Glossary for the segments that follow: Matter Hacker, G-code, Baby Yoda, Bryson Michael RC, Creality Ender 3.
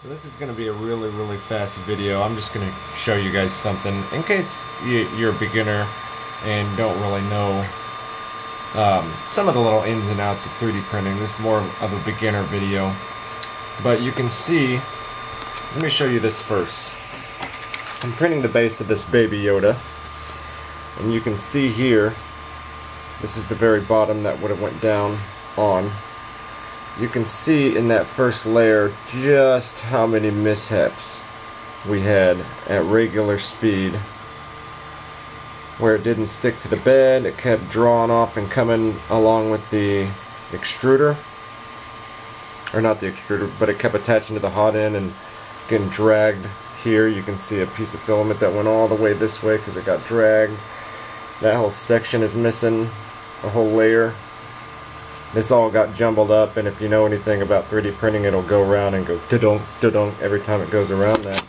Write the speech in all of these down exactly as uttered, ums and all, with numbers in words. So this is going to be a really, really fast video. I'm just going to show you guys something in case you're a beginner and don't really know um, some of the little ins and outs of three D printing. This is more of a beginner video. But you can see, let me show you this first. I'm printing the base of this Baby Yoda, and you can see here, this is the very bottom that would have went down on. You can see in that first layer just how many mishaps we had at regular speed, where it didn't stick to the bed, it kept drawing off and coming along with the extruder, or not the extruder, but it kept attaching to the hot end and getting dragged. Here you can see a piece of filament that went all the way this way because it got dragged. That whole section is missing, a whole layer. This all got jumbled up, and if you know anything about three D printing, it'll go around and go da-dunk, da-dunk every time it goes around that.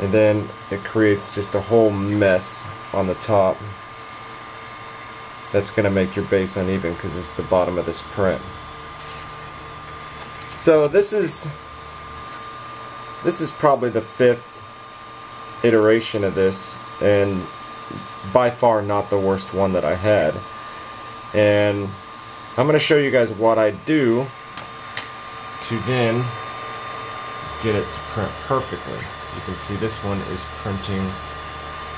And then it creates just a whole mess on the top. That's going to make your base uneven because it's the bottom of this print. So this is this is probably the fifth iteration of this, and by far not the worst one that I had. And I'm going to show you guys what I do to then get it to print perfectly. You can see this one is printing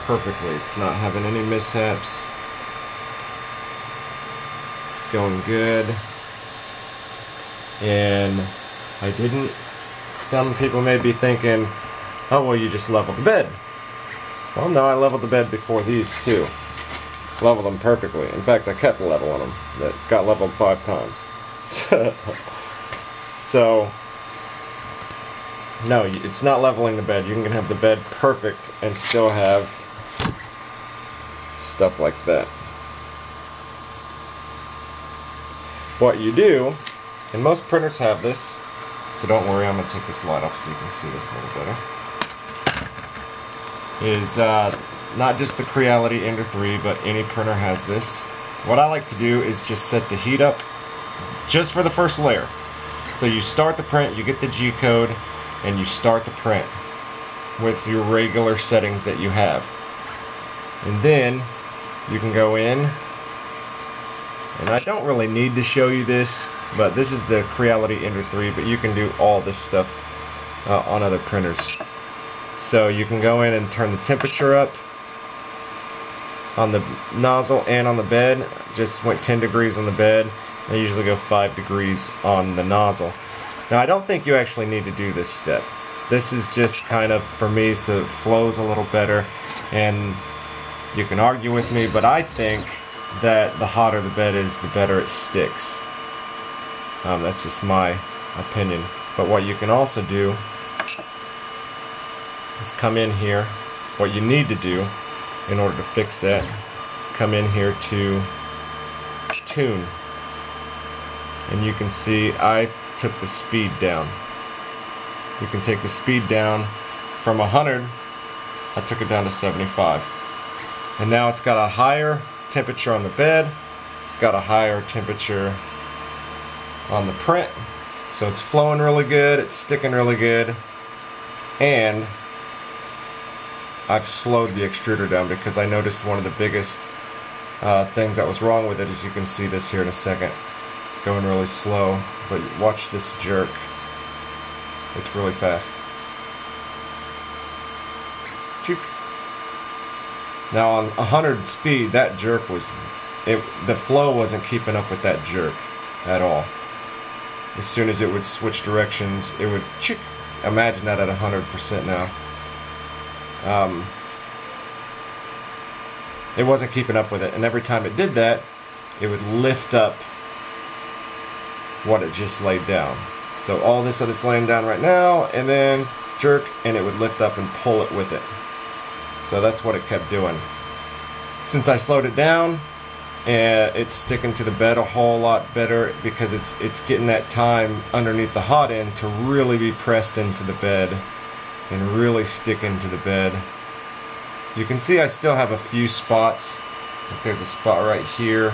perfectly. It's not having any mishaps. It's going good. And I didn't. Some people may be thinking, oh, well, you just leveled the bed. Well, no, I leveled the bed before these two. Leveled them perfectly. In fact, I kept the level on them. That got leveled five times. So, no, it's not leveling the bed. You can have the bed perfect and still have stuff like that. What you do, and most printers have this, so don't worry, I'm going to take this light off so you can see this a little better, is uh, not just the Creality Ender three, but any printer has this. What I like to do is just set the heat up just for the first layer. So you start the print, you get the G-code, and you start the print with your regular settings that you have. And then you can go in, and I don't really need to show you this, but this is the Creality Ender three, but you can do all this stuff uh, on other printers. So you can go in and turn the temperature up on the nozzle and on the bed. Just went ten degrees on the bed. I usually go five degrees on the nozzle. Now I don't think you actually need to do this step. This is just kind of for me so it flows a little better, and you can argue with me, but I think that the hotter the bed is, the better it sticks. Um, that's just my opinion. But what you can also do is come in here. What you need to do in order to fix that is come in here to tune, and you can see I took the speed down. You can take the speed down from one hundred, I took it down to seventy-five, and now it's got a higher temperature on the bed, it's got a higher temperature on the print, so it's flowing really good, it's sticking really good, and I've slowed the extruder down because I noticed one of the biggest uh, things that was wrong with it, as you can see this here in a second. It's going really slow, but watch this jerk. It's really fast. Now on one hundred speed, that jerk was, it, the flow wasn't keeping up with that jerk at all. As soon as it would switch directions, it would, imagine that at one hundred percent now. Um, it wasn't keeping up with it, and every time it did that, it would lift up what it just laid down. So all this other is laying down right now, and then jerk, and it would lift up and pull it with it. So that's what it kept doing. Since I slowed it down, uh, it's sticking to the bed a whole lot better because it's it's getting that time underneath the hot end to really be pressed into the bed and really stick into the bed. You can see I still have a few spots. There's a spot right here,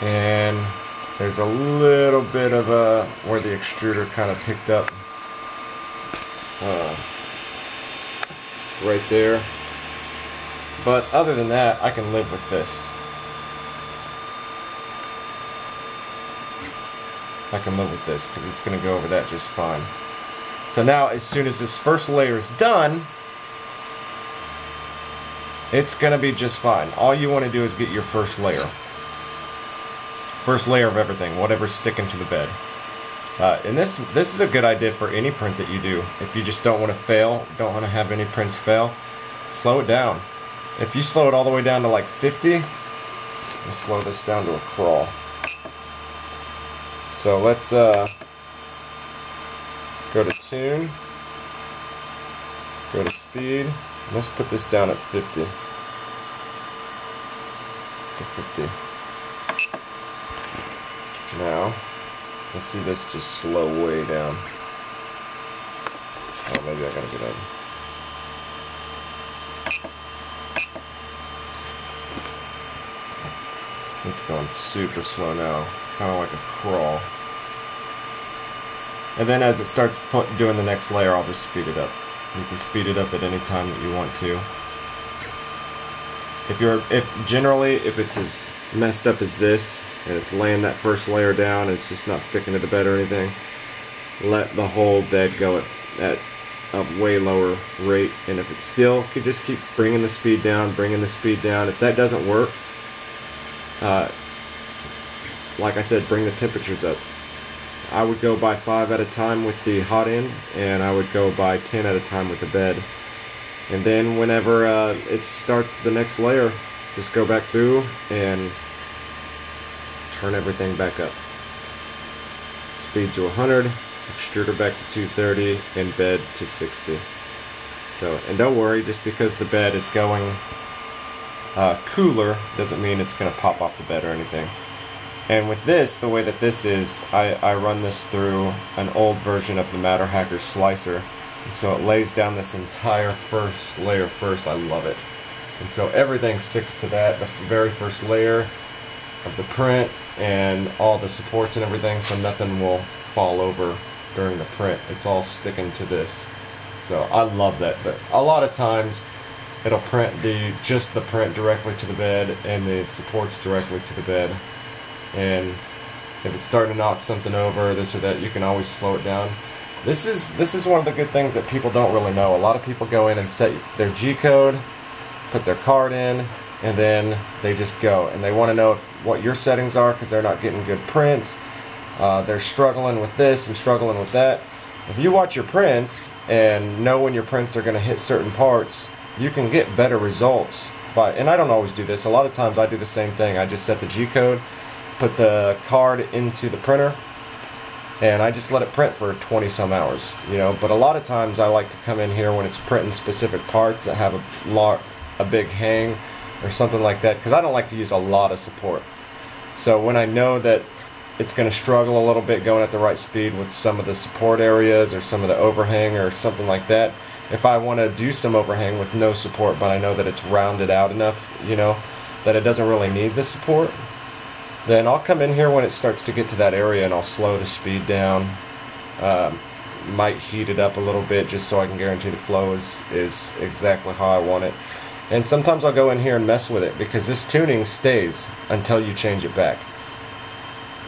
and There's a little bit of a, where the extruder kind of picked up uh, right there. But other than that, I can live with this. I can live with this because it's going to go over that just fine. So now, as soon as this first layer is done, it's going to be just fine. All you want to do is get your first layer. First layer of everything, whatever's sticking to the bed. Uh, and this this is a good idea for any print that you do. If you just don't want to fail, don't want to have any prints fail, slow it down. If you slow it all the way down to like fifty, let's slow this down to a crawl. So let's uh, go to tune, go to speed, let's put this down at fifty. To fifty. Now, let's see this just slow way down. Oh, maybe I gotta get out of here. It's going super slow now, kind of like a crawl. And then as it starts put, doing the next layer, I'll just speed it up. You can speed it up at any time that you want to. If you're, if generally, if it's as messed up as this, and it's laying that first layer down, it's just not sticking to the bed or anything, let the whole bed go at, at a way lower rate. And if it's still, you just keep bringing the speed down, bringing the speed down. If that doesn't work, Uh, like I said, bring the temperatures up. I would go by five at a time with the hot end, and I would go by ten at a time with the bed. And then whenever uh, it starts the next layer, just go back through and turn everything back up. Speed to one hundred, extruder back to two thirty, and bed to sixty. So, and don't worry, just because the bed is going Uh, cooler doesn't mean it's going to pop off the bed or anything. And with this, the way that this is, I, I run this through an old version of the Matter Hacker slicer, and so it lays down this entire first layer first. I love it. And so everything sticks to that, the very first layer of the print and all the supports and everything, so nothing will fall over during the print. It's all sticking to this. So I love that. But a lot of times it'll print the just the print directly to the bed and the supports directly to the bed. And if it's starting to knock something over, this or that, you can always slow it down. This is this is one of the good things that people don't really know. A lot of people go in and set their G-code, put their card in, and then they just go. And they want to know what your settings are because they're not getting good prints. Uh, they're struggling with this and struggling with that. If you watch your prints and know when your prints are going to hit certain parts, you can get better results by, and I don't always do this, a lot of times I do the same thing. I just set the G-code, put the card into the printer, and I just let it print for twenty some hours, you know. But a lot of times I like to come in here when it's printing specific parts that have a lot, a big hang or something like that, because I don't like to use a lot of support. So when I know that it's going to struggle a little bit going at the right speed with some of the support areas or some of the overhang or something like that, if I want to do some overhang with no support, but I know that it's rounded out enough, you know, that it doesn't really need the support, then I'll come in here when it starts to get to that area and I'll slow the speed down. Um, might heat it up a little bit just so I can guarantee the flow is, is exactly how I want it. And sometimes I'll go in here and mess with it because this tuning stays until you change it back.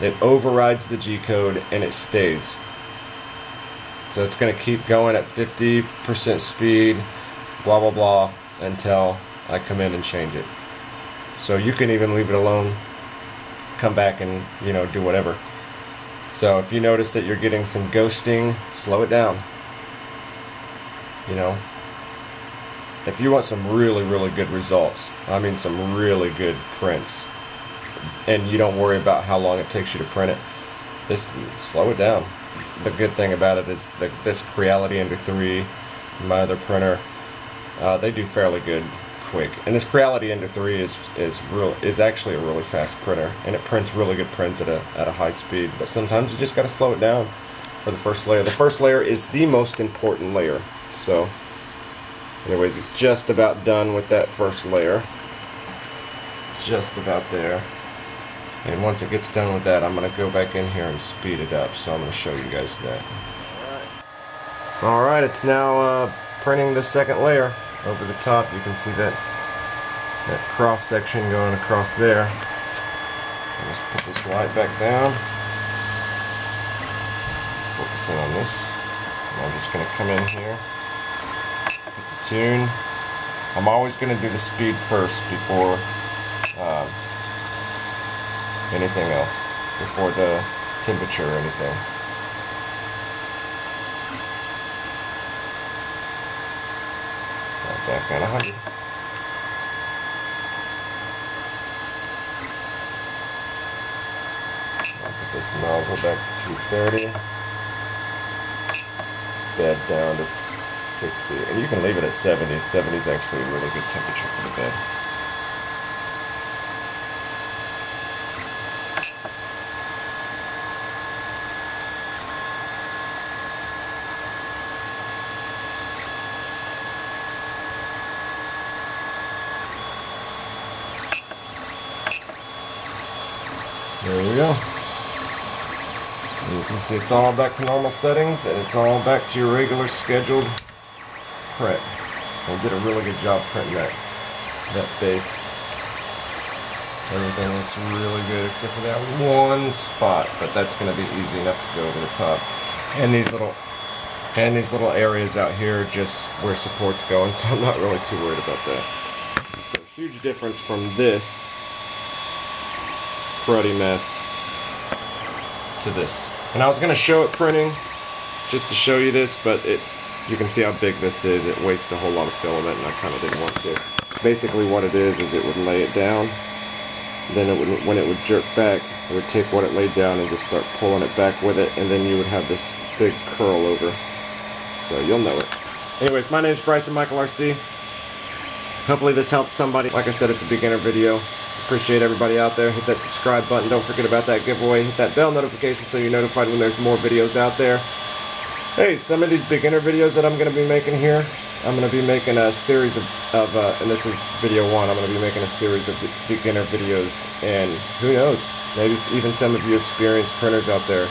It overrides the G-code and it stays. So it's going to keep going at fifty percent speed, blah, blah, blah, until I come in and change it. So you can even leave it alone, come back and, you know, do whatever. So if you notice that you're getting some ghosting, slow it down. You know, if you want some really, really good results, I mean some really good prints, and you don't worry about how long it takes you to print it, just slow it down. The good thing about it is that this Creality Ender three, my other printer, uh, they do fairly good quick. And this Creality Ender three is is real is actually a really fast printer, and it prints really good prints at a at a high speed. But sometimes you just got to slow it down for the first layer. The first layer is the most important layer. So, anyways, it's just about done with that first layer. It's just about there. And once it gets done with that, I'm going to go back in here and speed it up. So I'm going to show you guys that. Alright, it's now uh, printing the second layer. Over the top, you can see that, that cross section going across there. I'll just put this light back down. Let's focus in on this. And I'm just going to come in here, hit the tune. I'm always going to do the speed first before um, anything else, before the temperature or anything. Back at one hundred. I'll put this nozzle back to two thirty. Bed down to sixty. And you can leave it at seventy. seventy is actually a really good temperature for the bed. There we go. And you can see it's all back to normal settings, and it's all back to your regular scheduled print. And did a really good job printing that, that base. Everything looks really good except for that one spot, but that's going to be easy enough to go over the top. And these little, and these little areas out here just where support's going, so I'm not really too worried about that. So huge difference from this cruddy mess to this. And I was gonna show it printing just to show you this, but it you can see how big this is. It wastes a whole lot of filament, and I kind of didn't want to. Basically what it is is it would lay it down, then it would, when it would jerk back, it would take what it laid down and just start pulling it back with it, and then you would have this big curl over. So you'll know it. Anyways, my name is Bryson Michael R C. Hopefully this helps somebody. Like I said, it's a beginner video. Appreciate everybody out there. Hit that subscribe button. Don't forget about that giveaway. Hit that bell notification so you're notified when there's more videos out there. Hey, some of these beginner videos that I'm going to be making here, I'm going to be making a series of, of uh, and this is video one, I'm going to be making a series of beginner videos, and who knows, maybe even some of you experienced printers out there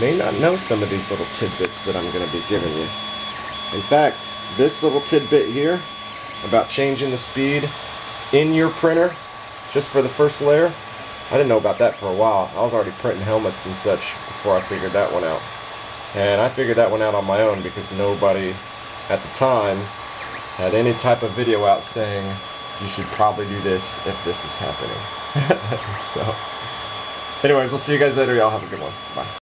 may not know some of these little tidbits that I'm going to be giving you. In fact, this little tidbit here about changing the speed in your printer, just for the first layer, I didn't know about that for a while. I was already printing helmets and such before I figured that one out. And I figured that one out on my own because nobody at the time had any type of video out saying you should probably do this if this is happening. So, anyways, we'll see you guys later. Y'all have a good one. Bye.